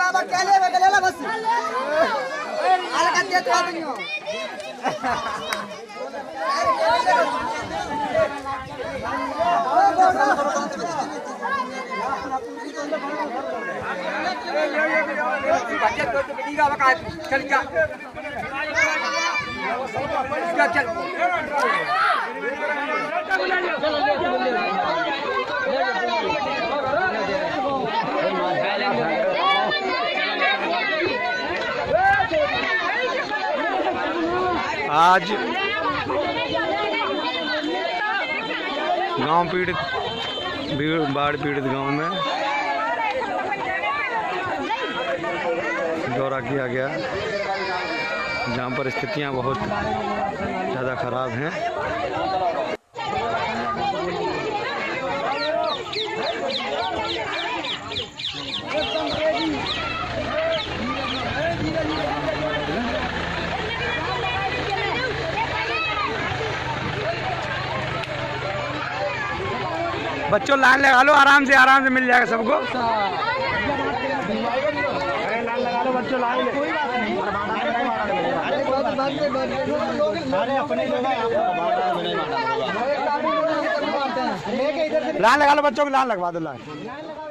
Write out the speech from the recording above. बाबा केले बगलेला बस आला का ते तो बनियो बच्चे तो बिगीगा का चल जा इसका चल आज गांव पीड़ित बाढ़ पीड़ित गांव में दौरा किया गया, जहां पर स्थितियां बहुत ज़्यादा खराब हैं। बच्चों लाइन लगा लो, आराम से मिल जाएगा सबको। लाइन लगा लो बच्चों, लाइन लगा लो बच्चों, लाइन लगवा दो। लाइन